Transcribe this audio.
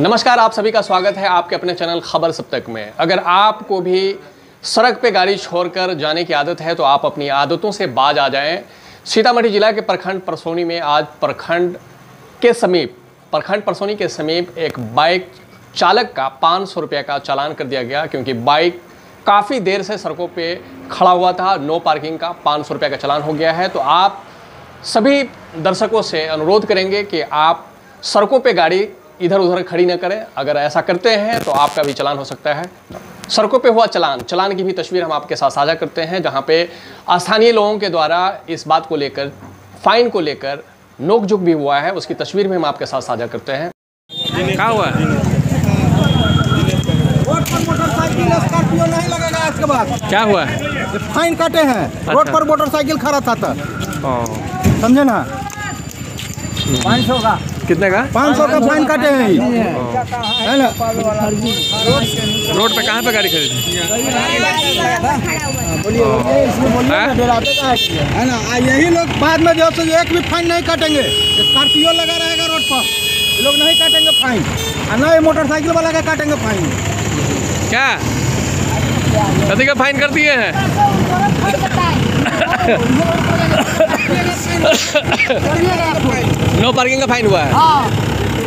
नमस्कार, आप सभी का स्वागत है आपके अपने चैनल खबर सब तक में। अगर आपको भी सड़क पे गाड़ी छोड़कर जाने की आदत है तो आप अपनी आदतों से बाज आ जाएं। सीतामढ़ी जिला के प्रखंड परसौनी में आज प्रखंड परसौनी के समीप एक बाइक चालक का 500 रुपये का चालान कर दिया गया, क्योंकि बाइक काफ़ी देर से सड़कों पर खड़ा हुआ था। नो पार्किंग का 500 रुपये का चालान हो गया है। तो आप सभी दर्शकों से अनुरोध करेंगे कि आप सड़कों पे गाड़ी इधर उधर खड़ी ना करें। अगर ऐसा करते हैं तो आपका भी चालान हो सकता है। सड़कों पे हुआ चालान की भी तस्वीर हम आपके साथ साझा करते हैं, जहां पे स्थानीय लोगों के द्वारा इस बात को लेकर, फाइन को लेकर नोकझोंक भी हुआ है। उसकी तस्वीर भी हम आपके साथ साझा करते हैं। क्या हुआ? क्या हुआ? फाइन काटे हैं। रोड पर मोटरसाइकिल खड़ा था, समझे ना? 500 का कितने का? 500 का फाइन काटे हैं। है ना? रोड पे कहाँ पे गाड़ी खरीदी है ना? यही लोग बाद में जो है एक भी फाइन नहीं काटेंगे। स्कॉर्पियो लगा रहेगा रोड पर, लोग नहीं काटेंगे फाइन, और ना ये मोटरसाइकिल वाला का काटेंगे फाइन। क्या कभी का फाइन कर दिए हैं? नो पार्किंग का फाइन हुआ है।